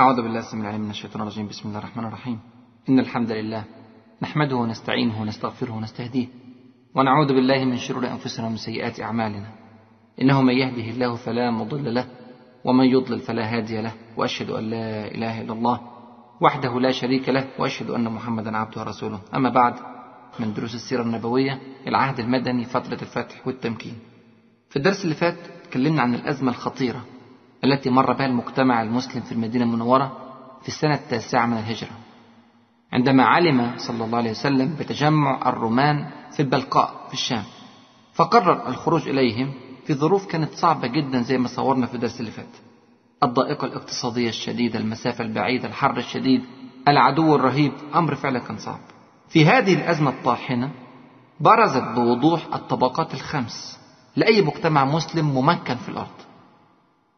أعوذ بالله السميع العليم من الشيطان الرجيم. بسم الله الرحمن الرحيم. إن الحمد لله نحمده ونستعينه ونستغفره ونستهديه ونعوذ بالله من شرور أنفسنا ومن سيئات أعمالنا، إنه من يهده الله فلا مضل له ومن يضلل فلا هادي له، وأشهد أن لا إله إلا الله وحده لا شريك له، وأشهد أن محمدا عبده ورسوله. أما بعد، من دروس السيرة النبوية العهد المدني فترة الفتح والتمكين. في الدرس اللي فات تكلمنا عن الأزمة الخطيرة التي مر بها المجتمع المسلم في المدينة المنورة في السنة 9 من الهجرة، عندما علم صلى الله عليه وسلم بتجمع الرومان في البلقاء في الشام، فقرر الخروج إليهم في ظروف كانت صعبة جدا زي ما صورنا في الدرس اللي فات: الضائقة الاقتصادية الشديدة، المسافة البعيدة، الحر الشديد، العدو الرهيب. أمر فعلا كان صعب. في هذه الأزمة الطاحنة برزت بوضوح الطبقات الخمس لأي مجتمع مسلم ممكن في الأرض.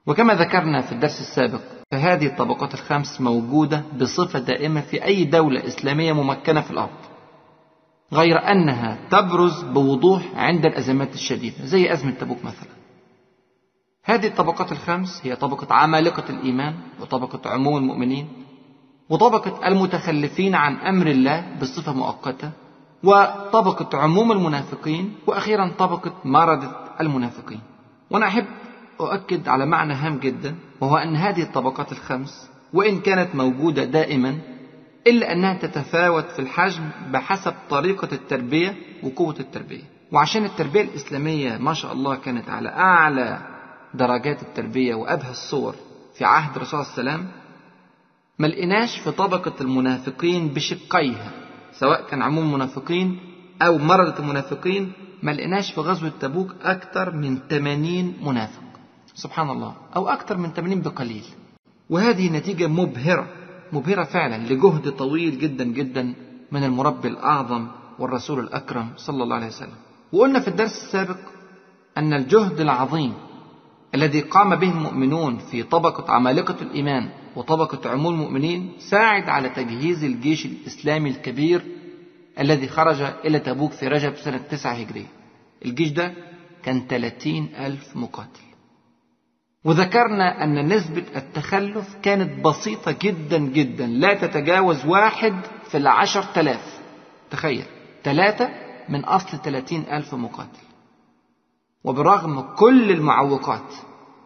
وكما ذكرنا في الدرس السابق، فهذه الطبقات الخمس موجودة بصفة دائمة في أي دولة إسلامية ممكنة في الأرض، غير أنها تبرز بوضوح عند الأزمات الشديدة زي أزمة تبوك مثلا. هذه الطبقات الخمس هي طبقة عمالقة الإيمان، وطبقة عموم المؤمنين، وطبقة المتخلفين عن أمر الله بصفة مؤقتة، وطبقة عموم المنافقين، وأخيرا طبقة مردة المنافقين. وأنا أحب أؤكد على معنى هام جدا، وهو أن هذه الطبقات الخمس وإن كانت موجودة دائما إلا أنها تتفاوت في الحجم بحسب طريقة التربية وقوة التربية. وعشان التربية الإسلامية ما شاء الله كانت على أعلى درجات التربية وأبهى الصور في عهد رسول الله صلى الله عليه وسلم، ما لقيناش في طبقة المنافقين بشقيها، سواء كان عموم المنافقين أو مردة المنافقين، ما لقيناش في غزوة تبوك أكثر من 80 منافق، سبحان الله، أو أكثر من 80 بقليل. وهذه نتيجة مبهرة فعلا لجهد طويل جدا جدا من المربي الأعظم والرسول الأكرم صلى الله عليه وسلم. وقلنا في الدرس السابق أن الجهد العظيم الذي قام به المؤمنون في طبقة عمالقة الإيمان وطبقة عموم المؤمنين ساعد على تجهيز الجيش الإسلامي الكبير الذي خرج إلى تبوك في رجب سنة 9 هجرية. الجيش ده كان 30,000 مقاتل. وذكرنا أن نسبة التخلف كانت بسيطة جدا جدا، لا تتجاوز 1 في 10,000. تخيل، 3 من أصل 30,000 مقاتل. وبرغم كل المعوقات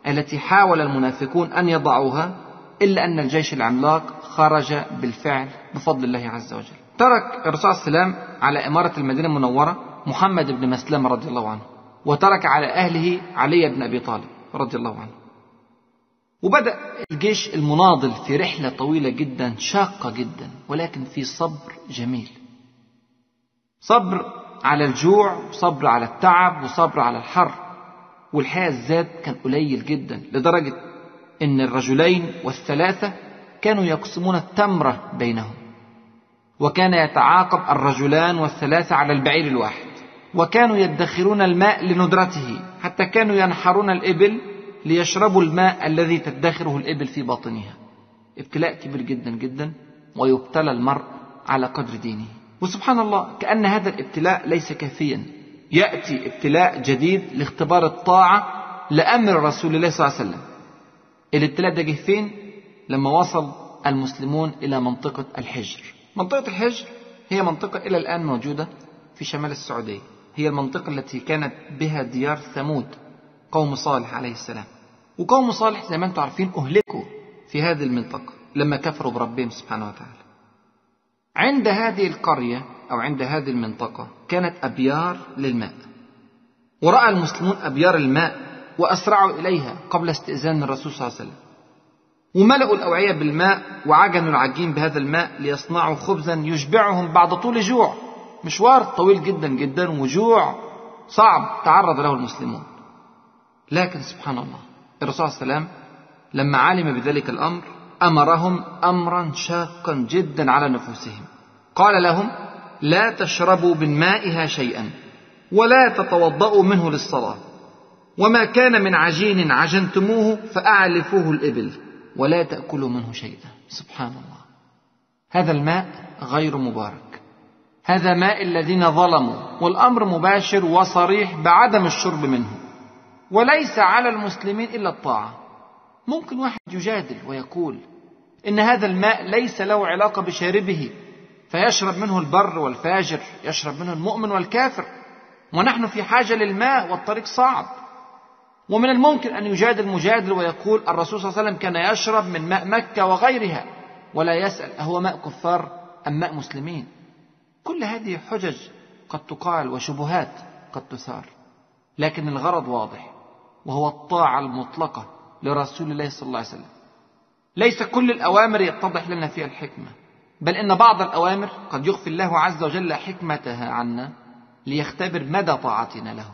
التي حاول المنافقون أن يضعوها، إلا أن الجيش العملاق خرج بالفعل بفضل الله عز وجل. ترك الرسول صلى الله عليه وسلم على إمارة المدينة المنورة محمد بن مسلمة رضي الله عنه، وترك على أهله علي بن أبي طالب رضي الله عنه. وبدأ الجيش المناضل في رحلة طويلة جدا شاقة جدا، ولكن في صبر جميل، صبر على الجوع، وصبر على التعب، وصبر على الحر. والحياة الزاد كان قليل جدا، لدرجة إن الرجلين والثلاثة كانوا يقسمون التمرة بينهم، وكان يتعاقب الرجلان والثلاثة على البعير الواحد، وكانوا يدخرون الماء لندرته، حتى كانوا ينحرون الإبل ليشربوا الماء الذي تدخره الإبل في باطنها. ابتلاء كبير جدا جدا، ويبتلى المرء على قدر دينه. وسبحان الله، كأن هذا الابتلاء ليس كافيا، يأتي ابتلاء جديد لاختبار الطاعة لأمر رسول الله صلى الله عليه وسلم. الابتلاء ده جه فين؟ لما وصل المسلمون إلى منطقة الحجر. منطقة الحجر هي منطقة إلى الآن موجودة في شمال السعودية، هي المنطقة التي كانت بها ديار ثمود قوم صالح عليه السلام. وقوم صالح زي ما انتم عارفين أهلكوا في هذه المنطقة لما كفروا بربهم سبحانه وتعالى. عند هذه القرية أو عند هذه المنطقة كانت أبيار للماء، ورأى المسلمون أبيار الماء وأسرعوا إليها قبل استئذان الرسول صلى الله عليه وسلم، وملأوا الأوعية بالماء وعجنوا العجين بهذا الماء ليصنعوا خبزا يشبعهم بعد طول جوع. مشوار طويل جدا جدا وجوع صعب تعرض له المسلمون. لكن سبحان الله، الرسول صلى الله عليه وسلم لما علم بذلك الأمر أمرهم أمرا شاقا جدا على نفوسهم. قال لهم: لا تشربوا من مائها شيئا ولا تتوضأوا منه للصلاة، وما كان من عجين عجنتموه فأعلفوه الإبل، ولا تأكلوا منه شيئا. سبحان الله، هذا الماء غير مبارك، هذا ماء الذين ظلموا، والأمر مباشر وصريح بعدم الشرب منه. وليس على المسلمين إلا الطاعة. ممكن واحد يجادل ويقول إن هذا الماء ليس له علاقة بشاربه، فيشرب منه البر والفاجر، يشرب منه المؤمن والكافر، ونحن في حاجة للماء والطريق صعب. ومن الممكن أن يجادل مجادل ويقول الرسول صلى الله عليه وسلم كان يشرب من ماء مكة وغيرها، ولا يسأل أهو ماء كفار أم ماء مسلمين. كل هذه حجج قد تقال وشبهات قد تثار، لكن الغرض واضح، وهو الطاعة المطلقة لرسول الله صلى الله عليه وسلم. ليس كل الأوامر يتضح لنا فيها الحكمة، بل إن بعض الأوامر قد يخفي الله عز وجل حكمتها عنا ليختبر مدى طاعتنا له.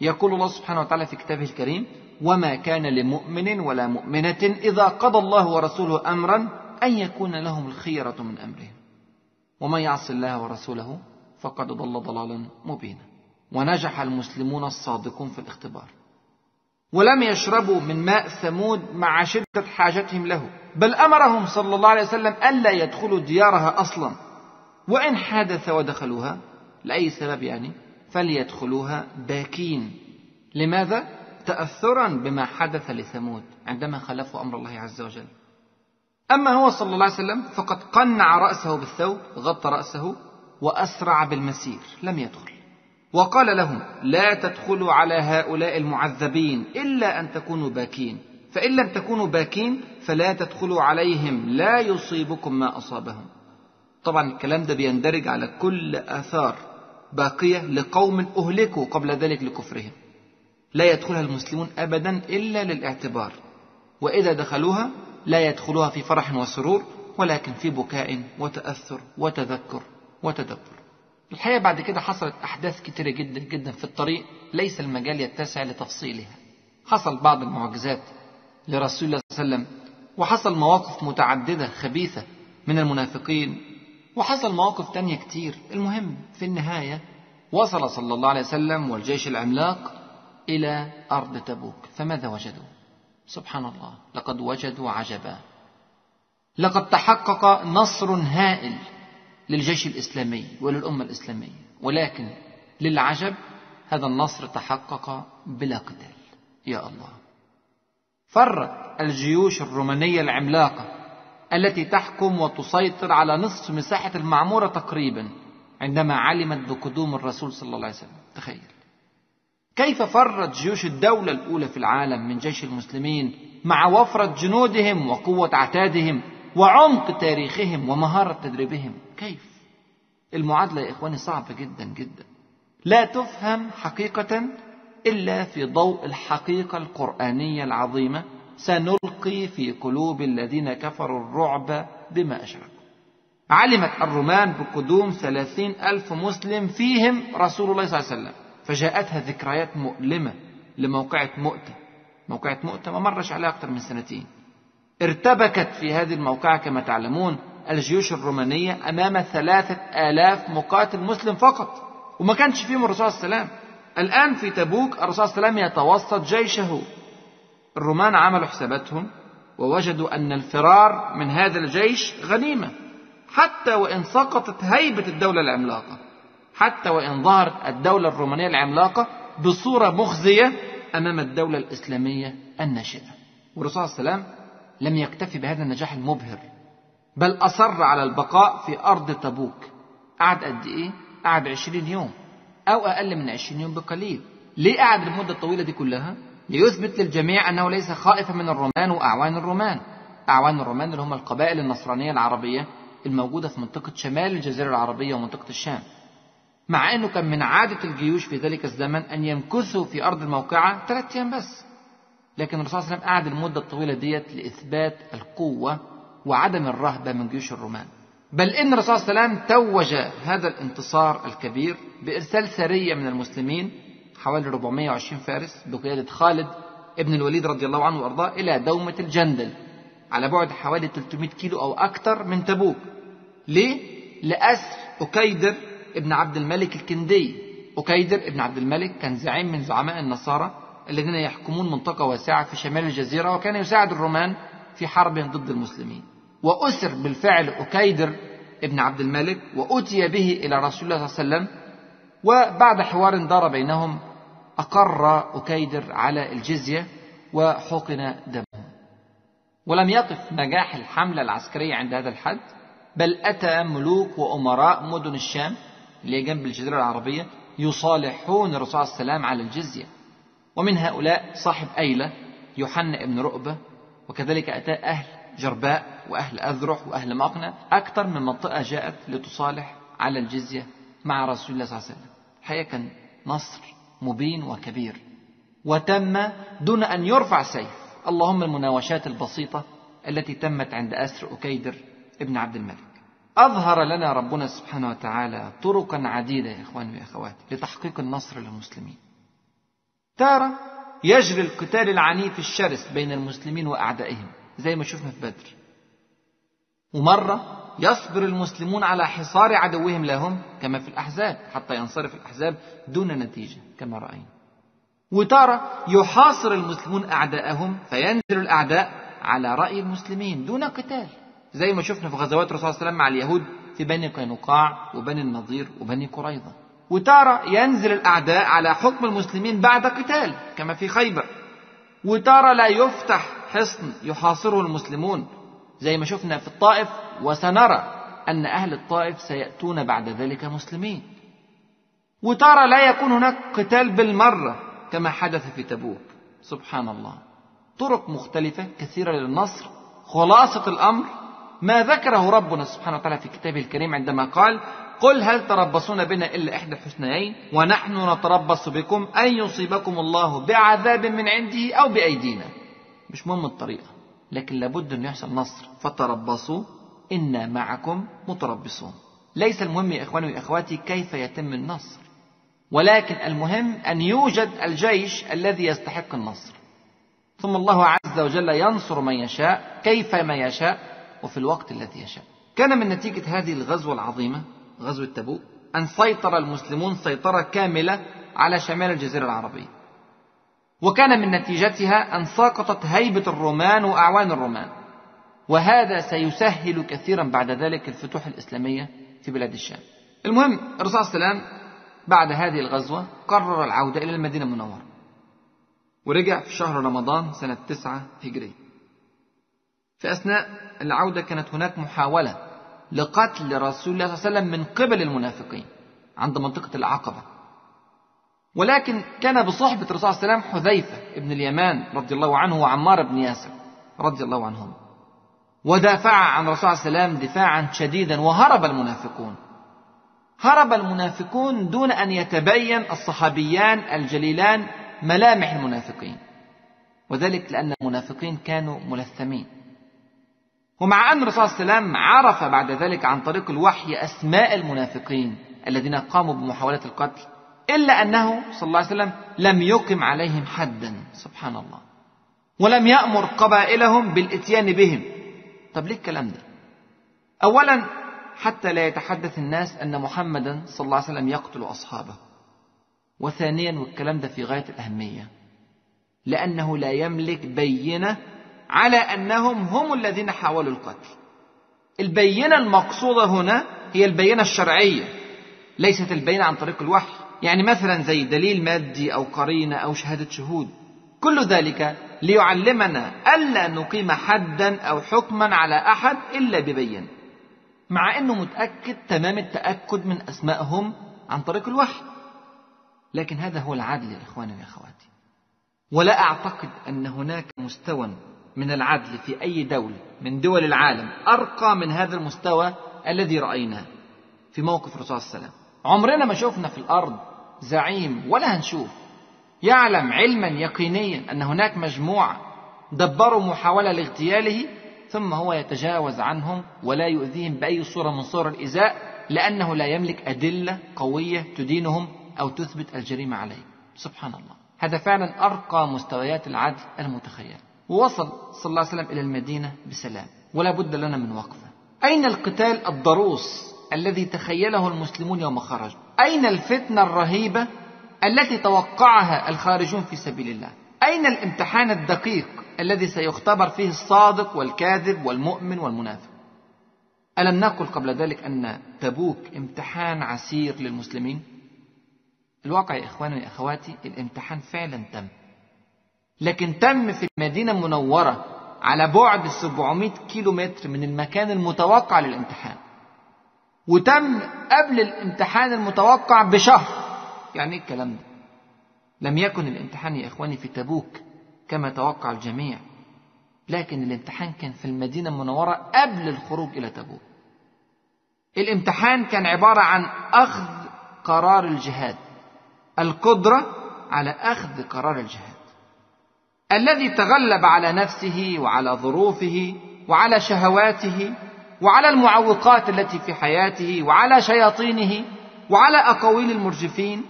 يقول الله سبحانه وتعالى في كتابه الكريم: وما كان لمؤمن ولا مؤمنة إذا قضى الله ورسوله أمرا أن يكون لهم الخيرة من أمرهم ومن يعص الله ورسوله فقد ضل ضلالا مبينا. ونجح المسلمون الصادقون في الاختبار، ولم يشربوا من ماء ثمود مع شدة حاجتهم له، بل أمرهم صلى الله عليه وسلم ألا يدخلوا ديارها أصلا، وإن حدث ودخلوها لأي سبب يعني فليدخلوها باكين. لماذا؟ تأثرا بما حدث لثمود عندما خلفوا أمر الله عز وجل. أما هو صلى الله عليه وسلم فقد قنع رأسه بالثوب، غطى رأسه وأسرع بالمسير، لم يدخل، وقال لهم: لا تدخلوا على هؤلاء المعذبين إلا أن تكونوا باكين، فإن لم تكونوا باكين فلا تدخلوا عليهم، لا يصيبكم ما أصابهم. طبعا الكلام ده بيندرج على كل آثار باقية لقوم أهلكوا قبل ذلك لكفرهم، لا يدخلها المسلمون أبدا إلا للاعتبار، وإذا دخلوها لا يدخلوها في فرح وسرور، ولكن في بكاء وتأثر وتذكر وتدبر. الحقيقة بعد كده حصلت أحداث كتيرة جدا جدا في الطريق، ليس المجال يتسع لتفصيلها. حصل بعض المعجزات لرسول الله صلى الله عليه وسلم، وحصل مواقف متعددة خبيثة من المنافقين، وحصل مواقف تانية كتير. المهم في النهاية وصل صلى الله عليه وسلم والجيش العملاق إلى أرض تبوك، فماذا وجدوا؟ سبحان الله، لقد وجدوا عجبا. لقد تحقق نصر هائل للجيش الإسلامي وللأمة الإسلامية، ولكن للعجب هذا النصر تحقق بلا قتال. يا الله، فرت الجيوش الرومانية العملاقة التي تحكم وتسيطر على نصف مساحة المعمورة تقريبا عندما علمت بقدوم الرسول صلى الله عليه وسلم. تخيل كيف فرت جيوش الدولة الأولى في العالم من جيش المسلمين مع وفرة جنودهم وقوة عتادهم وعمق تاريخهم ومهارة تدريبهم. كيف؟ المعادلة يا إخواني صعبة جدا جدا، لا تفهم حقيقة إلا في ضوء الحقيقة القرآنية العظيمة: سنلقي في قلوب الذين كفروا الرعب بما أشركوا. علمت الرومان بقدوم 30,000 مسلم فيهم رسول الله صلى الله عليه وسلم، فجاءتها ذكريات مؤلمة لموقعة مؤتة. موقعة مؤتة ما مرش عليها أكثر من 2 سنين. ارتبكت في هذه الموقعة كما تعلمون الجيوش الرومانية أمام 3,000 مقاتل مسلم فقط، وما كانش فيهم الرسول صلى الله عليه وسلم. الآن في تبوك الرسول صلى الله عليه وسلم يتوسط جيشه. الرومان عملوا حساباتهم ووجدوا أن الفرار من هذا الجيش غنيمة، حتى وإن سقطت هيبة الدولة العملاقة، حتى وإن ظهرت الدولة الرومانية العملاقة بصورة مخزية أمام الدولة الإسلامية الناشئة. والرسول صلى الله عليه وسلم لم يكتفي بهذا النجاح المبهر، بل أصر على البقاء في أرض تبوك. قعد قد إيه؟ قعد 20 يوم أو أقل من 20 يوم بقليل. ليه قعد المدة الطويلة دي كلها؟ ليثبت للجميع أنه ليس خائفا من الرومان وأعوان الرومان. أعوان الرومان اللي هم القبائل النصرانية العربية الموجودة في منطقة شمال الجزيرة العربية ومنطقة الشام. مع أنه كان من عادة الجيوش في ذلك الزمن أن يمكثوا في أرض الموقعة 3 أيام بس، لكن الرسول صلى الله عليه وسلم قعد المدة الطويلة ديت لإثبات القوة وعدم الرهبة من جيوش الرومان. بل إن الرسول صلى الله عليه وسلم توج هذا الانتصار الكبير بإرسال سرية من المسلمين حوالي 420 فارس بقيادة خالد ابن الوليد رضي الله عنه وأرضاه إلى دومة الجندل على بعد حوالي 300 كيلو أو أكثر من تبوك. ليه؟ لأسر أكيدر ابن عبد الملك الكندي. أكيدر ابن عبد الملك كان زعيم من زعماء النصارى الذين يحكمون منطقة واسعة في شمال الجزيرة، وكان يساعد الرومان في حرب ضد المسلمين. وأسر بالفعل أكيدر ابن عبد الملك وأتي به إلى رسول الله صلى الله عليه وسلم، وبعد حوار دار بينهم أقر أكيدر على الجزية وحقن دمه. ولم يقف نجاح الحملة العسكرية عند هذا الحد، بل أتى ملوك وأمراء مدن الشام اللي جنب الجزيرة العربية يصالحون الرسول عليه السلام على الجزية، ومن هؤلاء صاحب أيلة يوحنا ابن رؤبة، وكذلك أتى أهل جرباء وأهل أذرح وأهل مقنة، أكثر من منطقة جاءت لتصالح على الجزية مع رسول الله صلى الله عليه وسلم. الحقيقة كان نصر مبين وكبير، وتم دون أن يرفع سيف، اللهم المناوشات البسيطة التي تمت عند أسر أكيدر ابن عبد الملك. أظهر لنا ربنا سبحانه وتعالى طرقا عديدة يا إخواني وأخواتي لتحقيق النصر للمسلمين. تارة يجري القتال العنيف الشرس بين المسلمين وأعدائهم زي ما شفنا في بدر، ومرة يصبر المسلمون على حصار عدوهم لهم كما في الأحزاب حتى ينصرف الأحزاب دون نتيجة كما رأينا، وتارة يحاصر المسلمون أعداءهم فينزل الأعداء على رأي المسلمين دون قتال زي ما شفنا في غزوات الرسول صلى الله عليه وسلم مع اليهود في بني قينقاع وبني النضير وبني قريظة، وتارة ينزل الأعداء على حكم المسلمين بعد قتال كما في خيبر، وتارة لا يفتح حصن يحاصره المسلمون زي ما شفنا في الطائف، وسنرى أن أهل الطائف سيأتون بعد ذلك مسلمين، وتارة لا يكون هناك قتال بالمرة كما حدث في تبوك. سبحان الله، طرق مختلفة كثيرة للنصر. خلاصة الأمر ما ذكره ربنا سبحانه وتعالى في كتابه الكريم عندما قال: قل هل تربصون بنا إلا إحدى الحسنيين ونحن نتربص بكم أن يصيبكم الله بعذاب من عنده أو بأيدينا. مش مهم الطريقة، لكن لابد أن يحصل نصر، فتربصوا إنا معكم متربصون. ليس المهم يا إخواني وإخواتي كيف يتم النصر، ولكن المهم أن يوجد الجيش الذي يستحق النصر، ثم الله عز وجل ينصر من يشاء كيفما يشاء وفي الوقت الذي يشاء. كان من نتيجة هذه الغزوة العظيمة غزوة تبوك أن سيطر المسلمون سيطرة كاملة على شمال الجزيرة العربية، وكان من نتيجتها أن سقطت هيبة الرومان وأعوان الرومان، وهذا سيسهل كثيرا بعد ذلك الفتوح الإسلامية في بلاد الشام. المهم الرسول صلى الله عليه وسلم بعد هذه الغزوة قرر العودة إلى المدينة المنورة، ورجع في شهر رمضان سنة 9 هجرية. في أثناء العودة كانت هناك محاولة لقتل رسول الله صلى الله عليه وسلم من قبل المنافقين عند منطقة العقبة، ولكن كان بصحبة الرسول صلى الله عليه وسلم حذيفة ابن اليمان رضي الله عنه وعمار بن ياسر رضي الله عنهم، ودافع عن الرسول صلى الله عليه وسلم دفاعا شديدا، وهرب المنافقون. هرب المنافقون دون أن يتبين الصحابيان الجليلان ملامح المنافقين، وذلك لأن المنافقين كانوا ملثمين. ومع أن الرسول صلى الله عليه وسلم عرف بعد ذلك عن طريق الوحي أسماء المنافقين الذين قاموا بمحاولة القتل، إلا أنه صلى الله عليه وسلم لم يقم عليهم حدا، سبحان الله، ولم يأمر قبائلهم بالإتيان بهم. طب ليه الكلام ده؟ أولا حتى لا يتحدث الناس أن محمدا صلى الله عليه وسلم يقتل أصحابه، وثانيا والكلام ده في غاية الأهمية لأنه لا يملك بينة على أنهم هم الذين حاولوا القتل. البينة المقصودة هنا هي البينة الشرعية، ليست البينة عن طريق الوحي، يعني مثلا زي دليل مادي أو قرينة أو شهادة شهود. كل ذلك ليعلمنا ألا نقيم حدا أو حكما على أحد إلا ببينة، مع أنه متأكد تمام التأكد من أسمائهم عن طريق الوحي، لكن هذا هو العدل يا إخواني وأخواتي. ولا أعتقد أن هناك مستوى من العدل في أي دولة من دول العالم أرقى من هذا المستوى الذي رأيناه في موقف الرسول صلى الله عليه وسلم. عمرنا ما شوفنا في الأرض زعيم ولا هنشوف يعلم علما يقينيا أن هناك مجموعة دبروا محاولة لاغتياله ثم هو يتجاوز عنهم ولا يؤذيهم بأي صورة من صور الإيذاء، لأنه لا يملك أدلة قوية تدينهم أو تثبت الجريمة عليه. سبحان الله، هذا فعلا أرقى مستويات العدل المتخيل. ووصل صلى الله عليه وسلم إلى المدينة بسلام، ولا بد لنا من وقفة. أين القتال الضروس الذي تخيله المسلمون يوم خرجوا؟ أين الفتنة الرهيبة التي توقعها الخارجون في سبيل الله؟ أين الامتحان الدقيق الذي سيختبر فيه الصادق والكاذب والمؤمن والمنافق؟ ألم نقل قبل ذلك أن تبوك امتحان عسير للمسلمين؟ الواقع يا إخواني وأخواتي الامتحان فعلا تم، لكن تم في المدينة المنورة على بعد 700 كيلومتر من المكان المتوقع للامتحان، وتم قبل الامتحان المتوقع بشهر. يعني ايه الكلام ده؟ لم يكن الامتحان يا اخواني في تبوك كما توقع الجميع، لكن الامتحان كان في المدينة المنورة قبل الخروج إلى تبوك. الامتحان كان عبارة عن أخذ قرار الجهاد، القدرة على أخذ قرار الجهاد، الذي تغلب على نفسه وعلى ظروفه وعلى شهواته وعلى المعوقات التي في حياته وعلى شياطينه وعلى أقاويل المرجفين،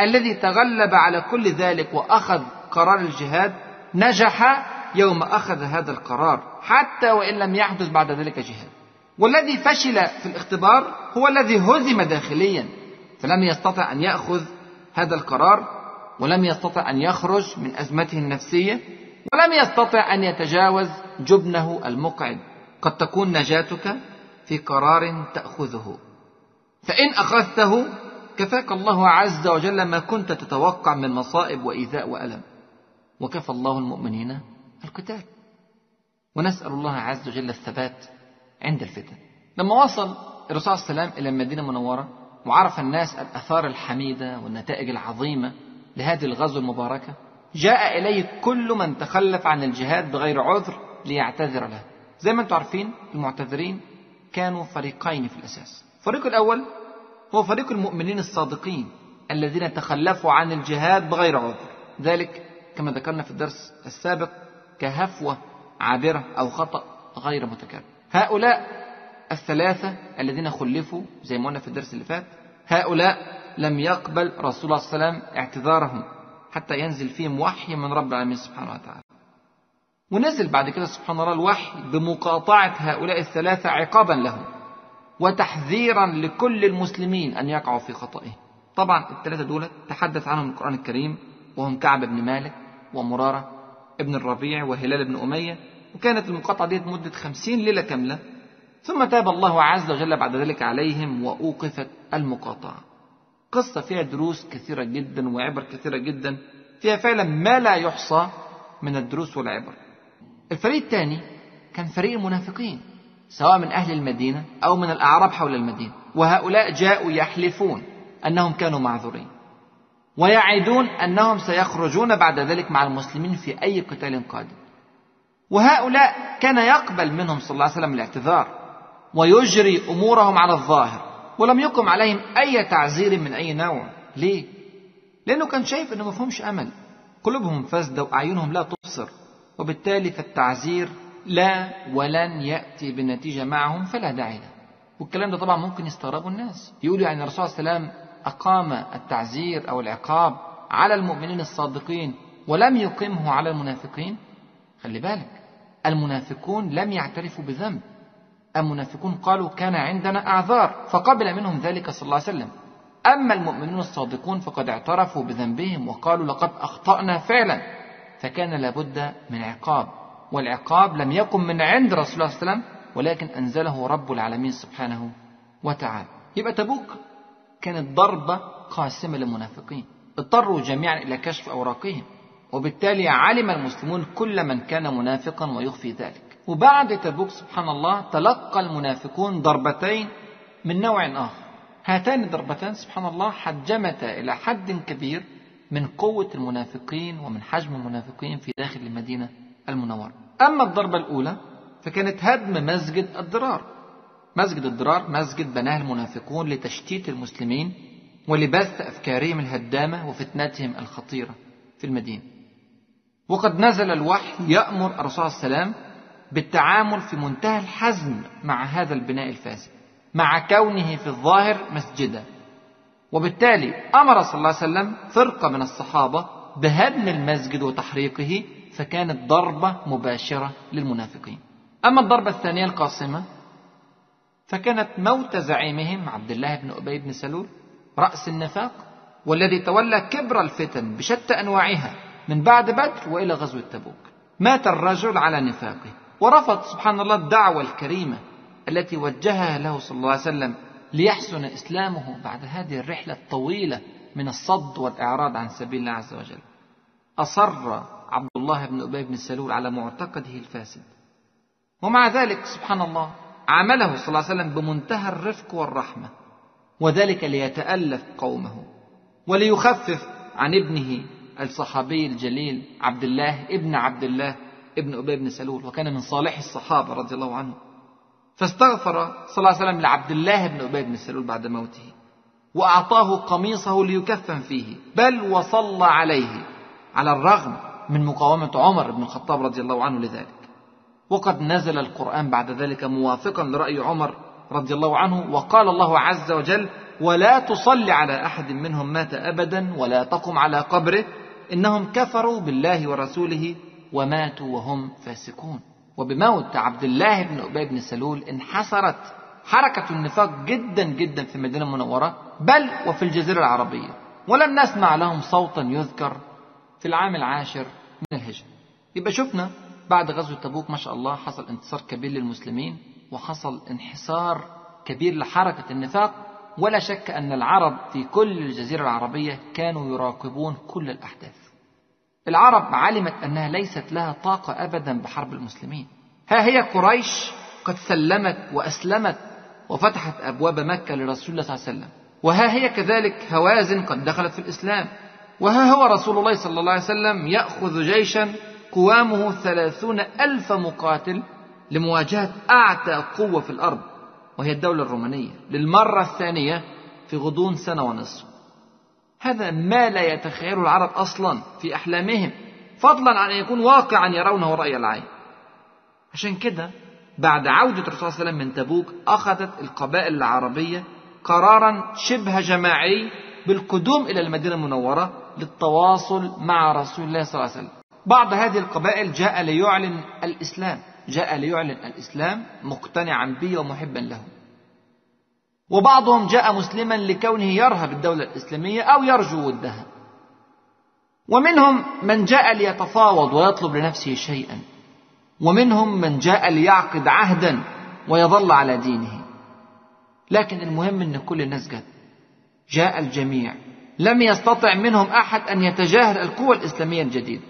الذي تغلب على كل ذلك وأخذ قرار الجهاد نجح يوم أخذ هذا القرار، حتى وإن لم يحدث بعد ذلك جهاد. والذي فشل في الاختبار هو الذي هزم داخليا، فلم يستطع أن يأخذ هذا القرار، ولم يستطع أن يخرج من أزمته النفسية، ولم يستطع أن يتجاوز جبنه المقعد. قد تكون نجاتك في قرار تأخذه، فإن أخذته كفاك الله عز وجل ما كنت تتوقع من مصائب وإيذاء وألم، وكفى الله المؤمنين القتال. ونسأل الله عز وجل الثبات عند الفتن. لما وصل الرسول صلى الله عليه وسلم إلى المدينة المنورة وعرف الناس الآثار الحميدة والنتائج العظيمة لهذه الغزوة المباركة، جاء إليه كل من تخلف عن الجهاد بغير عذر ليعتذر له. زي ما انتم عارفين، المعتذرين كانوا فريقين في الأساس. الفريق الأول هو فريق المؤمنين الصادقين الذين تخلفوا عن الجهاد بغير عذر، ذلك كما ذكرنا في الدرس السابق كهفوة عابرة أو خطأ غير متكرر. هؤلاء الثلاثة الذين خلفوا زي ما قلنا في الدرس اللي فات، هؤلاء لم يقبل رسول الله صلى الله عليه وسلم اعتذارهم حتى ينزل فيهم وحي من رب العالمين سبحانه وتعالى. ونزل بعد كده سبحان الله الوحي بمقاطعة هؤلاء الثلاثة عقابا لهم وتحذيرا لكل المسلمين أن يقعوا في خطئه. طبعا الثلاثة دول تحدث عنهم القرآن الكريم، وهم كعب بن مالك ومرارة ابن الربيع وهلال بن أمية. وكانت المقاطعة دي مدة 50 ليلة كاملة، ثم تاب الله عز وجل بعد ذلك عليهم وأوقفت المقاطعة. قصة فيها دروس كثيرة جدا وعبر كثيرة جدا، فيها فعلا ما لا يحصى من الدروس والعبر. الفريق الثاني كان فريق المنافقين، سواء من أهل المدينة أو من الأعراب حول المدينة، وهؤلاء جاءوا يحلفون أنهم كانوا معذورين ويعدون أنهم سيخرجون بعد ذلك مع المسلمين في أي قتال قادم. وهؤلاء كان يقبل منهم صلى الله عليه وسلم الاعتذار ويجري أمورهم على الظاهر، ولم يقم عليهم أي تعزير من أي نوع. ليه؟ لأنه كان شايف أنه ما فيهمش أمل، قلوبهم فاسدة وأعينهم لا تبصر، وبالتالي فالتعزير لا ولن يأتي بالنتيجة معهم فلا داعي له. والكلام ده طبعا ممكن يستغربوا الناس، يقولوا يعني الرسول صلى الله عليه وسلم أقام التعزير أو العقاب على المؤمنين الصادقين ولم يقمه على المنافقين. خلي بالك، المنافقون لم يعترفوا بذنب، المنافقون قالوا كان عندنا أعذار فقبل منهم ذلك صلى الله عليه وسلم. أما المؤمنون الصادقون فقد اعترفوا بذنبهم وقالوا لقد أخطأنا فعلا، فكان لابد من عقاب، والعقاب لم يكن من عند رسول الله صلى الله عليه وسلم ولكن أنزله رب العالمين سبحانه وتعالى. يبقى تبوك كانت ضربة قاسمة للمنافقين، اضطروا جميعا إلى كشف أوراقهم، وبالتالي علم المسلمون كل من كان منافقا ويخفي ذلك. وبعد تبوك سبحان الله تلقى المنافقون ضربتين من نوع آخر. هاتان الضربتان سبحان الله حجمتا إلى حد كبير من قوة المنافقين ومن حجم المنافقين في داخل المدينة المنورة. أما الضربة الأولى فكانت هدم مسجد الضرار. مسجد الضرار مسجد بناه المنافقون لتشتيت المسلمين ولبث أفكارهم الهدامة وفتنتهم الخطيرة في المدينة. وقد نزل الوحي يأمر الرسول صلى الله عليه وسلم بالتعامل في منتهى الحزم مع هذا البناء الفاسد، مع كونه في الظاهر مسجدا. وبالتالي أمر صلى الله عليه وسلم فرقة من الصحابة بهدم المسجد وتحريقه، فكانت ضربة مباشرة للمنافقين. أما الضربة الثانية القاصمة فكانت موت زعيمهم عبد الله بن أبي بن سلول رأس النفاق، والذي تولى كبر الفتن بشتى أنواعها من بعد بدر وإلى غزوة تبوك. مات الرجل على نفاقه، ورفض سبحان الله الدعوة الكريمة التي وجهها له صلى الله عليه وسلم ليحسن إسلامه بعد هذه الرحلة الطويلة من الصد والإعراض عن سبيل الله عز وجل. أصر عبد الله بن أبي بن سلول على معتقده الفاسد، ومع ذلك سبحان الله عامله صلى الله عليه وسلم بمنتهى الرفق والرحمة، وذلك ليتألف قومه وليخفف عن ابنه الصحابي الجليل عبد الله ابن عبد الله ابن أبي بن سلول، وكان من صالح الصحابة رضي الله عنه. فاستغفر صلى الله عليه وسلم لعبد الله بن أبي بن سلول بعد موته، وأعطاه قميصه ليكفن فيه، بل وصلى عليه على الرغم من مقاومة عمر بن الخطاب رضي الله عنه لذلك. وقد نزل القرآن بعد ذلك موافقا لرأي عمر رضي الله عنه، وقال الله عز وجل: ولا تصل على أحد منهم مات أبدا ولا تقم على قبره إنهم كفروا بالله ورسوله وماتوا وهم فاسقون. وبموت عبد الله بن أبي بن سلول انحسرت حركة النفاق جدا جدا في المدينة المنورة بل وفي الجزيرة العربية، ولم نسمع لهم صوتا يذكر في العام العاشر من الهجرة. يبقى شفنا بعد غزوة تبوك ما شاء الله حصل انتصار كبير للمسلمين، وحصل انحسار كبير لحركة النفاق، ولا شك أن العرب في كل الجزيرة العربية كانوا يراقبون كل الأحداث. العرب علمت أنها ليست لها طاقة أبدا بحرب المسلمين. ها هي قريش قد سلمت وأسلمت وفتحت أبواب مكة لرسول الله صلى الله عليه وسلم، وها هي كذلك هوازن قد دخلت في الإسلام، وها هو رسول الله صلى الله عليه وسلم يأخذ جيشا قوامه 30,000 مقاتل لمواجهة أعتى قوة في الأرض وهي الدولة الرومانية للمرة الثانية في غضون 1.5 سنة. هذا ما لا يتخيله العرب أصلا في أحلامهم، فضلا عن أن يكون واقعا يرونه رأي العين. عشان كده بعد عودة الرسول صلى الله عليه وسلم من تبوك أخذت القبائل العربية قرارا شبه جماعي بالقدوم إلى المدينة المنورة للتواصل مع رسول الله صلى الله عليه وسلم. بعض هذه القبائل جاء ليعلن الإسلام مقتنعا به ومحبا له، وبعضهم جاء مسلما لكونه يرهب الدولة الإسلامية أو يرجو ودها، ومنهم من جاء ليتفاوض ويطلب لنفسه شيئا، ومنهم من جاء ليعقد عهدا ويظل على دينه. لكن المهم أن كل الناس جاء الجميع، لم يستطع منهم أحد أن يتجاهل القوى الإسلامية الجديدة.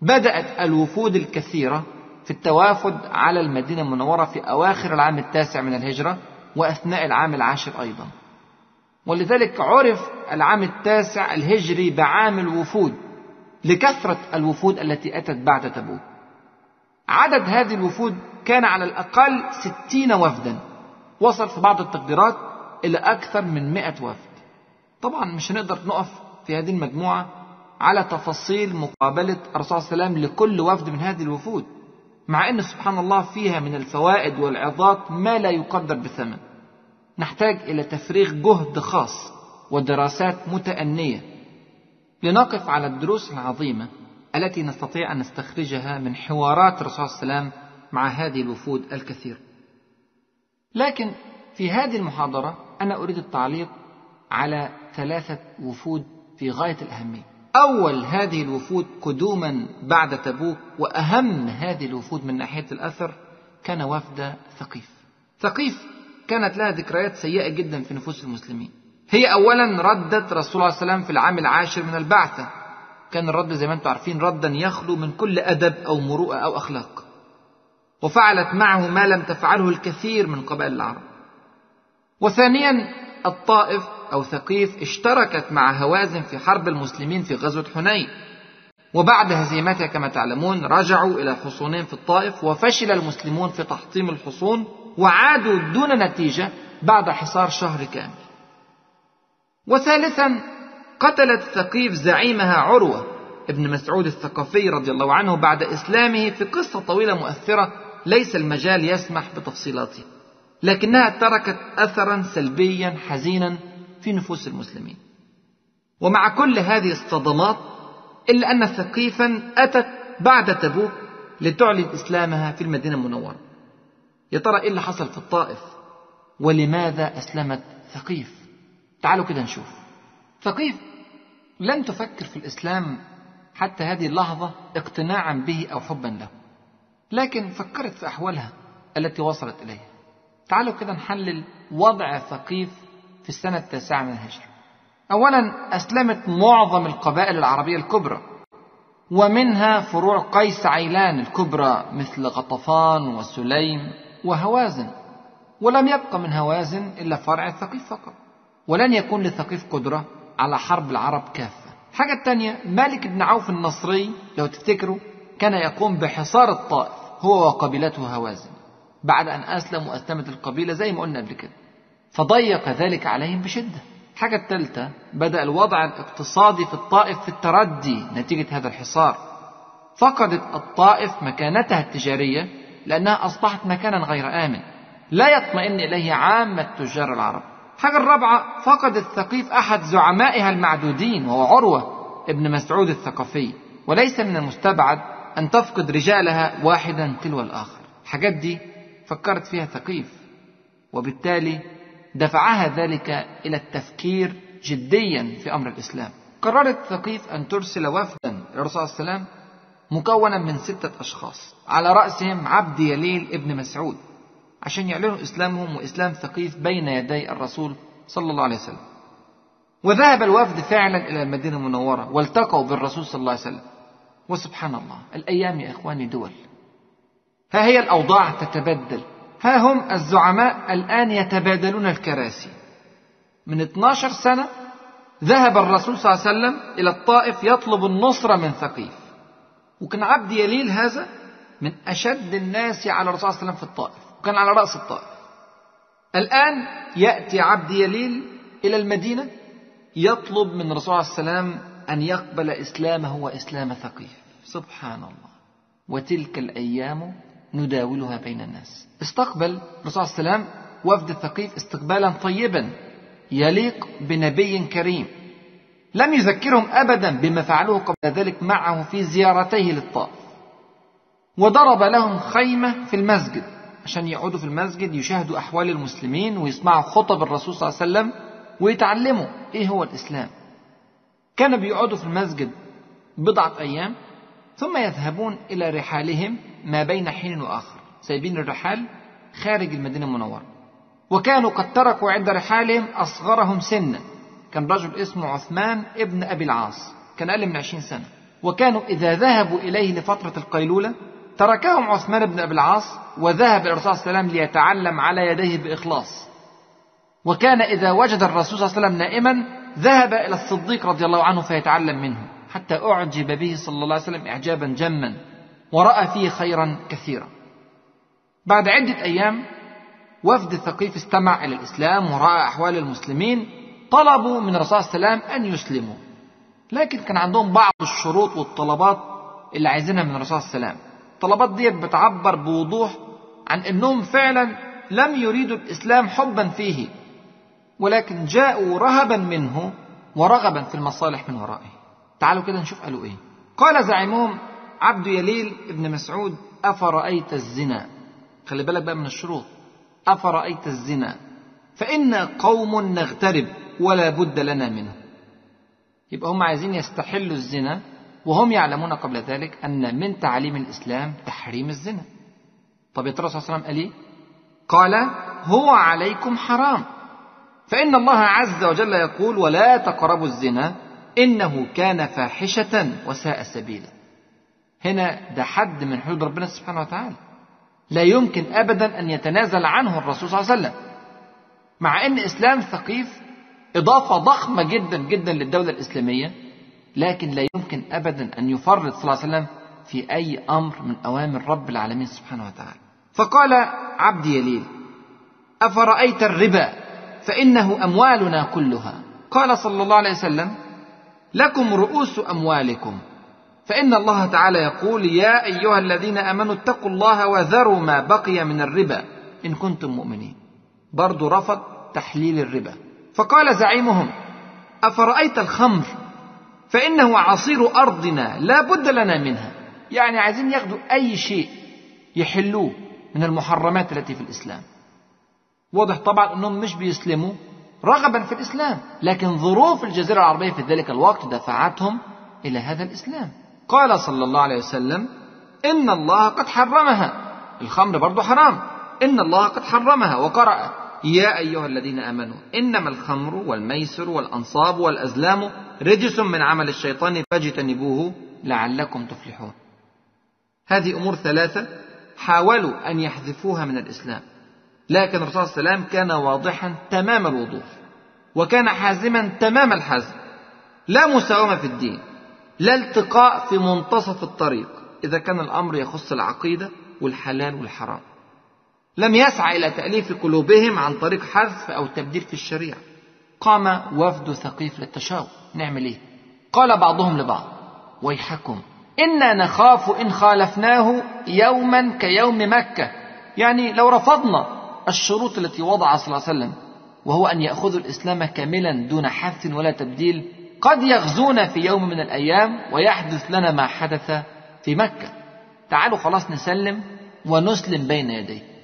بدأت الوفود الكثيرة في التوافد على المدينة المنورة في أواخر العام 9 من الهجرة وأثناء العام 10 أيضا، ولذلك عرف العام 9 الهجري بعام الوفود لكثرة الوفود التي أتت بعد تبوك. عدد هذه الوفود كان على الأقل 60 وفدا، وصل في بعض التقديرات إلى أكثر من 100 وفد. طبعا مش هنقدر نقف في هذه المجموعة على تفاصيل مقابلة الرسول صلى الله عليه وسلم لكل وفد من هذه الوفود، مع أن سبحان الله فيها من الفوائد والعظات ما لا يقدر بثمن، نحتاج إلى تفريغ جهد خاص ودراسات متأنية لنقف على الدروس العظيمة التي نستطيع أن نستخرجها من حوارات الرسول صلى الله عليه وسلم مع هذه الوفود الكثير. لكن في هذه المحاضرة أنا أريد التعليق على 3 وفود في غاية الأهمية. أول هذه الوفود قدوما بعد تبوك وأهم هذه الوفود من ناحية الأثر كان وفد ثقيف. ثقيف كانت لها ذكريات سيئة جدا في نفوس المسلمين. هي أولا ردت رسول الله صلى الله عليه وسلم في العام 10 من البعثة، كان الرد زي ما أنتم عارفين ردا يخلو من كل أدب أو مروءة أو أخلاق، وفعلت معه ما لم تفعله الكثير من قبائل العرب. وثانيا الطائف أو ثقيف اشتركت مع هوازن في حرب المسلمين في غزوة حنين، وبعد هزيمتها كما تعلمون رجعوا إلى حصونهم في الطائف، وفشل المسلمون في تحطيم الحصون وعادوا دون نتيجة بعد حصار شهر كامل. وثالثا قتلت ثقيف زعيمها عروة ابن مسعود الثقفي رضي الله عنه بعد إسلامه في قصة طويلة مؤثرة ليس المجال يسمح بتفصيلاتها، لكنها تركت أثرا سلبيا حزينا في نفوس المسلمين. ومع كل هذه الصدمات إلا أن ثقيفا أتت بعد تبوك لتعلن إسلامها في المدينة المنورة. يا ترى إيه اللي حصل في الطائف ولماذا أسلمت ثقيف؟ تعالوا كده نشوف. ثقيف لم تفكر في الإسلام حتى هذه اللحظة اقتناعا به أو حبا له، لكن فكرت في أحوالها التي وصلت إليها. تعالوا كده نحلل وضع ثقيف في السنة 9 من الهجرة. أولا أسلمت معظم القبائل العربية الكبرى، ومنها فروع قيس عيلان الكبرى مثل غطفان وسليم وهوازن، ولم يبق من هوازن إلا فرع الثقيف فقط، ولن يكون للثقيف قدرة على حرب العرب كافة. حاجة التانية، مالك بن عوف النصري لو تفتكروا كان يقوم بحصار الطائف هو وقبيلته هوازن بعد أن أسلم وأسلمت القبيلة زي ما قلنا قبل كده، فضيق ذلك عليهم بشدة. حاجة الثالثة، بدأ الوضع الاقتصادي في الطائف في التردي نتيجة هذا الحصار، فقدت الطائف مكانتها التجارية لأنها أصبحت مكانا غير آمن لا يطمئن إليه عامة تجار العرب. حاجة الرابعة، فقد الثقيف أحد زعمائها المعدودين وهو عروة ابن مسعود الثقفي، وليس من المستبعد أن تفقد رجالها واحدا تلو الآخر. الحاجات دي فكرت فيها ثقيف، وبالتالي دفعها ذلك إلى التفكير جديا في أمر الإسلام. قررت ثقيف أن ترسل وفدا للرسول صلى الله عليه وسلم مكونا من 6 أشخاص على رأسهم عبد يليل ابن مسعود عشان يعلنوا إسلامهم وإسلام ثقيف بين يدي الرسول صلى الله عليه وسلم. وذهب الوفد فعلا إلى المدينة المنورة والتقوا بالرسول صلى الله عليه وسلم. وسبحان الله، الأيام يا إخواني دول، ها هي الأوضاع تتبدل، ها هم الزعماء الآن يتبادلون الكراسي. من 12 سنة ذهب الرسول صلى الله عليه وسلم إلى الطائف يطلب النصرة من ثقيف، وكان عبد يليل هذا من أشد الناس على الرسول صلى الله عليه وسلم في الطائف، وكان على رأس الطائف. الآن يأتي عبد يليل إلى المدينة يطلب من الرسول صلى الله عليه وسلم أن يقبل إسلامه وإسلام ثقيف. سبحان الله، وتلك الأيام نداولها بين الناس. استقبل الرسول صلى الله عليه وسلم وفد الثقيف استقبالا طيبا يليق بنبي كريم، لم يذكرهم أبدا بما فعلوه قبل ذلك معه في زيارتيه للطائف، وضرب لهم خيمة في المسجد عشان يقعدوا في المسجد يشاهدوا أحوال المسلمين ويسمعوا خطب الرسول صلى الله عليه وسلم ويتعلموا إيه هو الإسلام. كانوا بيقعدوا في المسجد بضعة أيام ثم يذهبون إلى رحالهم ما بين حين وآخر، سايبين الرحال خارج المدينة المنورة. وكانوا قد تركوا عند رحالهم أصغرهم سنا، كان رجل اسمه عثمان ابن أبي العاص، كان أقل من 20 سنة، وكانوا إذا ذهبوا إليه لفترة القيلولة تركهم عثمان ابن أبي العاص وذهب إلى الرسول صلى الله عليه وسلم ليتعلم على يديه بإخلاص. وكان إذا وجد الرسول صلى الله عليه وسلم نائما ذهب إلى الصديق رضي الله عنه فيتعلم منه، حتى أعجب به صلى الله عليه وسلم إعجابا جما ورأى فيه خيرا كثيرا. بعد عدة أيام وفد الثقيف استمع إلى الإسلام ورأى أحوال المسلمين، طلبوا من الرسول صلى الله عليه وسلم أن يسلموا، لكن كان عندهم بعض الشروط والطلبات اللي عايزينها من الرسول صلى الله عليه وسلم. الطلبات دي بتعبر بوضوح عن أنهم فعلا لم يريدوا الإسلام حبا فيه، ولكن جاءوا رهبا منه ورغبا في المصالح من ورائه. تعالوا كده نشوف قالوا إيه. قال زعيمهم عبد يليل ابن مسعود: أفرأيت الزنا، خلي بالك بقى من الشروط، أفرأيت الزنا فإنا قوم نغترب ولا بد لنا منه. يبقى هم عايزين يستحلوا الزنا وهم يعلمون قبل ذلك أن من تعليم الإسلام تحريم الزنا. طب يا ترى الرسول صلى الله عليه وسلم قال إيه؟ قال: هو عليكم حرام، فإن الله عز وجل يقول: ولا تقربوا الزنا إنه كان فاحشة وساء سبيلا. هنا ده حد من حدود ربنا سبحانه وتعالى، لا يمكن أبدا أن يتنازل عنه الرسول صلى الله عليه وسلم، مع أن إسلام ثقيف إضافة ضخمة جدا جدا للدولة الإسلامية، لكن لا يمكن أبدا أن يفرط صلى الله عليه وسلم في أي أمر من أوامر رب العالمين سبحانه وتعالى. فقال عبد يليل: أفرأيت الربا فإنه أموالنا كلها. قال صلى الله عليه وسلم: لكم رؤوس أموالكم فإن الله تعالى يقول: يا أيها الذين آمنوا اتقوا الله وذروا ما بقي من الربا إن كنتم مؤمنين. برضو رفض تحليل الربا. فقال زعيمهم: أفرأيت الخمر فإنه عصير أرضنا لا بد لنا منها. يعني عايزين ياخدوا أي شيء يحلوه من المحرمات التي في الإسلام. واضح طبعا أنهم مش بيسلموا رغبا في الإسلام، لكن ظروف الجزيرة العربية في ذلك الوقت دفعتهم إلى هذا الإسلام. قال صلى الله عليه وسلم: إن الله قد حرمها. الخمر برضو حرام، إن الله قد حرمها. وقرأ: يا أيها الذين آمنوا إنما الخمر والميسر والأنصاب والأزلام رجس من عمل الشيطان فاجتنبوه لعلكم تفلحون. هذه أمور ثلاثة حاولوا أن يحذفوها من الإسلام، لكن الرسول صلى الله عليه وسلم كان واضحا تمام الوضوح، وكان حازما تمام الحزم، لا مساومة في الدين، لا التقاء في منتصف الطريق إذا كان الأمر يخص العقيدة والحلال والحرام. لم يسعى إلى تأليف قلوبهم عن طريق حذف أو تبديل في الشريعة. قام وفد ثقيف للتشاور، نعمل إيه؟ قال بعضهم لبعض: ويحكم، إنا نخاف إن خالفناه يوما كيوم مكة. يعني لو رفضنا الشروط التي وضعها صلى الله عليه وسلم، وهو أن يأخذوا الإسلام كاملا دون حذف ولا تبديل، قد يغزونا في يوم من الأيام ويحدث لنا ما حدث في مكة. تعالوا خلاص نسلم ونسلم بين يديه.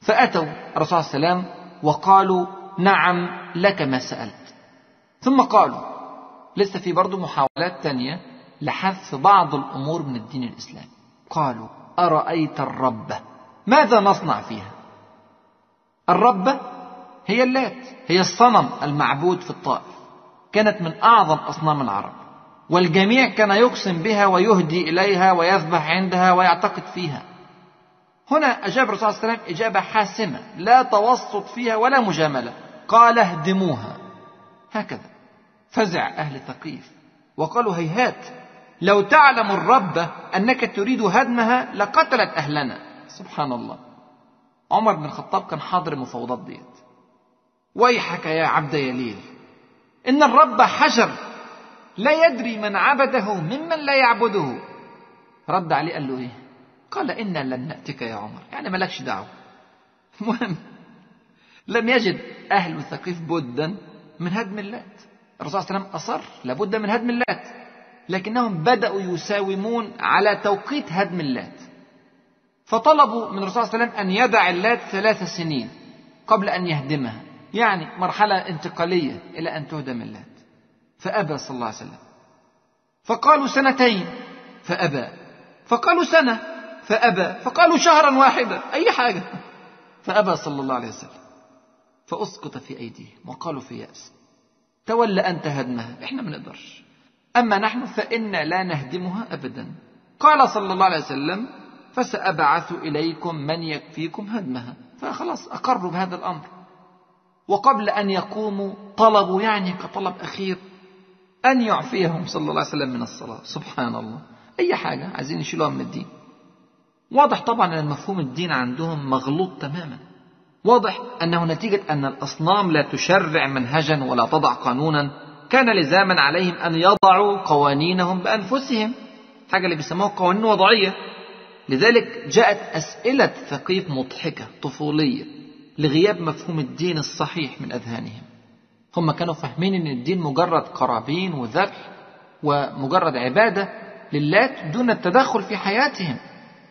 فأتوا الرسول صلى الله عليه وسلم وقالوا: نعم لك ما سألت. ثم قالوا: لسه في برضو محاولات تانية لحذف بعض الأمور من الدين الإسلامي. قالوا: أرأيت الربة، ماذا نصنع فيها؟ الربة هي اللات، هي الصنم المعبود في الطائف، كانت من أعظم أصنام العرب، والجميع كان يقسم بها ويهدي إليها ويذبح عندها ويعتقد فيها. هنا أجاب الرسول صلى الله عليه وسلم إجابة حاسمة، لا توسط فيها ولا مجاملة، قال: اهدموها. هكذا فزع أهل ثقيف وقالوا: هيهات، لو تعلم الربة أنك تريد هدمها لقتلت أهلنا. سبحان الله، عمر بن الخطاب كان حاضر المفاوضات ديت. ويحك يا عبد يليل، إن الرب حجر لا يدري من عبده ممن لا يعبده. رد عليه قال له إيه؟ قال: إنا لن نأتيك يا عمر، يعني مالكش دعوة. المهم، لم يجد أهل ثقيف بدا من هدم اللات. الرسول صلى الله عليه وسلم أصر لابد من هدم اللات، لكنهم بدأوا يساومون على توقيت هدم اللات. فطلبوا من الرسول صلى الله عليه وسلم أن يدع اللات 3 سنين قبل أن يهدمها، يعني مرحلة انتقالية إلى أن تهدم اللات. فأبى صلى الله عليه وسلم. فقالوا 2 سنين، فأبى. فقالوا 1 سنة، فأبى. فقالوا 1 شهر، أي حاجة، فأبى صلى الله عليه وسلم. فأسقط في أيديهم وقالوا في يأس، تولى أنت هدمها، إحنا ما نقدرش، أما نحن فإنا لا نهدمها أبدا. قال صلى الله عليه وسلم: فسأبعث إليكم من يكفيكم هدمها. فخلاص أقروا بهذا الأمر. وقبل أن يقوموا طلبوا، يعني كطلب أخير، أن يعفيهم صلى الله عليه وسلم من الصلاة. سبحان الله، أي حاجة عايزين يشيلوها من الدين. واضح طبعا أن مفهوم الدين عندهم مغلوط تماما. واضح أنه نتيجة أن الأصنام لا تشرع منهجا ولا تضع قانونا، كان لزاما عليهم أن يضعوا قوانينهم بأنفسهم، حاجة اللي بيسموها قوانين وضعية. لذلك جاءت أسئلة ثقيف مضحكة طفولية لغياب مفهوم الدين الصحيح من أذهانهم. هم كانوا فاهمين أن الدين مجرد قرابين وذبح ومجرد عبادة لله دون التدخل في حياتهم.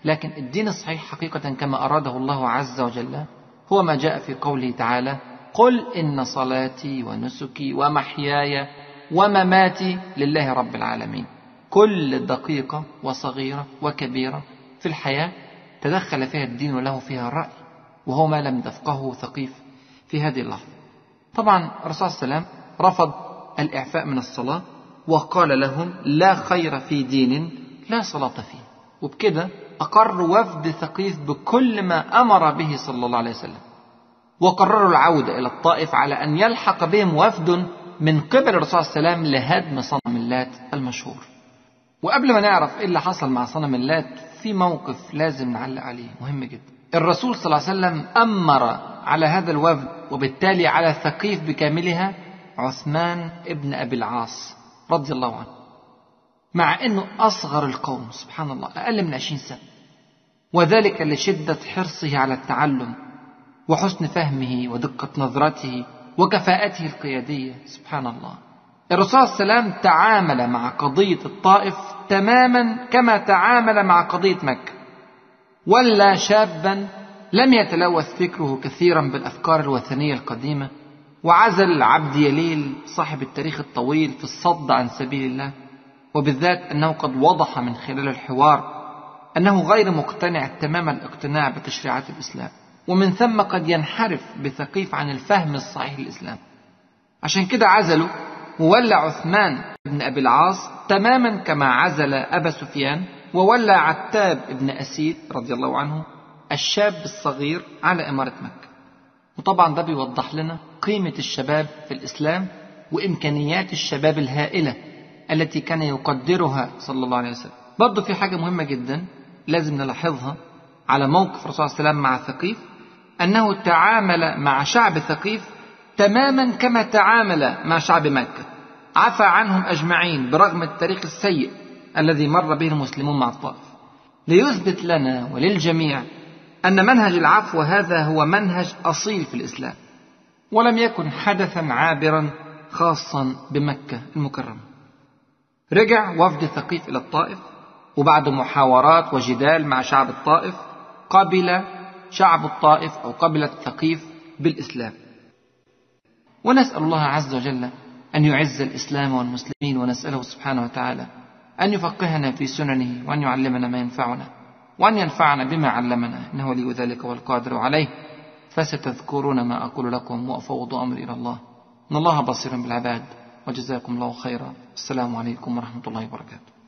لكن الدين الصحيح حقيقة كما أراده الله عز وجل هو ما جاء في قوله تعالى: قل إن صلاتي ونسكي ومحياي ومماتي لله رب العالمين. كل دقيقة وصغيرة وكبيرة في الحياة تدخل فيها الدين وله فيها رأي، وهو ما لم تفقهه ثقيف في هذه اللحظة. طبعا الرسول صلى الله عليه وسلم رفض الإعفاء من الصلاة وقال لهم: لا خير في دين لا صلاة فيه. وبكده أقر وفد ثقيف بكل ما أمر به صلى الله عليه وسلم، وقرروا العودة إلى الطائف على أن يلحق بهم وفد من قبل الرسول صلى الله عليه وسلم لهدم صنم اللات المشهور. وقبل ما نعرف إيه اللي حصل مع صنم اللات، في موقف لازم نعلق عليه مهم جدا. الرسول صلى الله عليه وسلم أمر على هذا الوفد وبالتالي على ثقيف بكاملها عثمان ابن أبي العاص رضي الله عنه، مع أنه أصغر القوم، سبحان الله، أقل من 20 سنة، وذلك لشدة حرصه على التعلم وحسن فهمه ودقة نظرته وكفاءته القيادية. سبحان الله، الرسول صلى الله عليه وسلم تعامل مع قضية الطائف تماما كما تعامل مع قضية مكة، ولا شابا لم يتلوث فكره كثيرا بالأفكار الوثنية القديمة. وعزل عبد يليل صاحب التاريخ الطويل في الصد عن سبيل الله، وبالذات أنه قد وضح من خلال الحوار أنه غير مقتنع تمام الاقتناع بتشريعات الإسلام، ومن ثم قد ينحرف بثقيف عن الفهم الصحيح للإسلام. عشان كده عزله وولى عثمان بن أبي العاص تماما كما عزل أبا سفيان، وولى عتاب بن أسيد رضي الله عنه الشاب الصغير على إمارة مكة. وطبعا ده بيوضح لنا قيمة الشباب في الإسلام وإمكانيات الشباب الهائلة التي كان يقدرها صلى الله عليه وسلم. برضه في حاجة مهمة جدا لازم نلاحظها على موقف الرسول صلى الله عليه وسلم مع ثقيف، أنه تعامل مع شعب ثقيف تماما كما تعامل مع شعب مكة، عفى عنهم أجمعين برغم التاريخ السيء الذي مر به المسلمون مع الطائف، ليثبت لنا وللجميع أن منهج العفو هذا هو منهج أصيل في الإسلام، ولم يكن حدثا عابرا خاصا بمكة المكرمة. رجع وفد ثقيف إلى الطائف، وبعد محاورات وجدال مع شعب الطائف قبل شعب الطائف أو قبل الثقيف بالإسلام. ونسأل الله عز وجل أن يعز الإسلام والمسلمين، ونسأله سبحانه وتعالى أن يفقهنا في سننه، وأن يعلمنا ما ينفعنا، وأن ينفعنا بما علمنا، إنه ولي ذلك والقادر عليه. فستذكرون ما أقول لكم وأفوض أمري إلى الله، إن الله بصير بالعباد، وجزاكم الله خيرا. السلام عليكم ورحمة الله وبركاته.